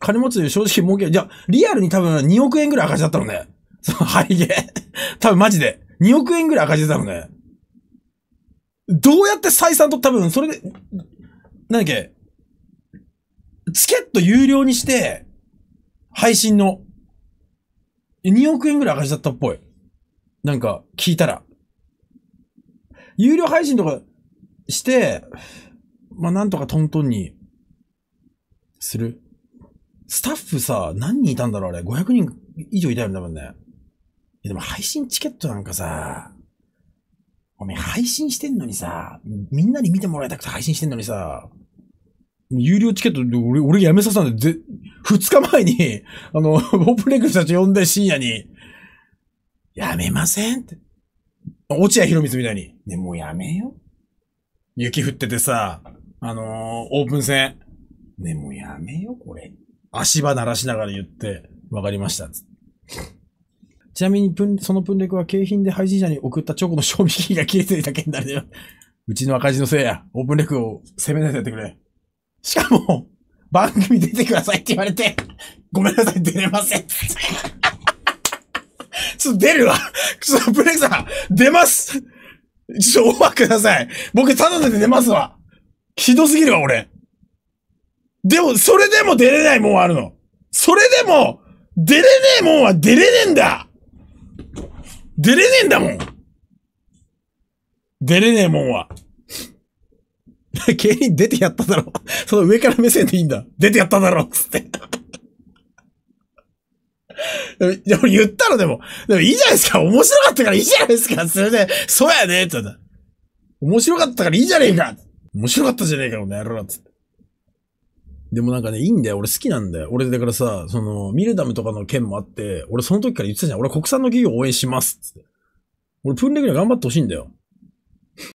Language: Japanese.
金持ちで正直儲け、じゃあ、リアルに多分2億円ぐらい赤字だったのね。そのハリゲ。多分マジで。2億円ぐらい赤字だったのね。どうやって採算と多分、それで、なんだっけ、チケット有料にして、配信の、2億円ぐらい赤字だったっぽい。なんか、聞いたら。有料配信とかして、まあ、なんとかトントンに、する。スタッフさ、何人いたんだろうあれ。500人以上いたよね、多分ね。でも配信チケットなんかさ、おめえ配信してんのにさ、みんなに見てもらいたくて配信してんのにさ、有料チケットで俺やめさせたんで、2日前に、オープンレックスたち呼んで深夜に、やめませんって。落合博満みたいに、ね、もうやめよ。雪降っててさ、オープン戦。ね、もうやめよ、これ。足場鳴らしながら言って、わかりました。ちなみにそのプンレクは景品で配信者に送ったチョコの賞味期限が消えていた件になるよ。うちの赤字のせいや、オープンレクを攻めないでやってくれ。しかも、番組出てくださいって言われて、ごめんなさい、出れません。ちょっと出るわ。ちょっとプンレクさん、出ます。ちょっとオファーください。僕、ただで出ますわ。ひどすぎるわ、俺。でも、それでも出れないもんあるの。それでも、出れねえもんは出れねえんだ。出れねえんだもん。出れねえもんは。芸人出てやっただろ。その上から目線でいいんだ。出てやっただろ。つって。でも言ったのでも。でもいいじゃないですか。面白かったからいいじゃないですか。それで、そうやね。って言った。面白かったからいいじゃねえか。面白かったじゃねえか、この野郎。つって。でもなんかね、いいんだよ。俺好きなんだよ。俺だからさ、ミルダムとかの件もあって、俺その時から言ってたじゃん。俺国産の企業を応援しますっつって。俺プンレグには頑張ってほしいんだよ。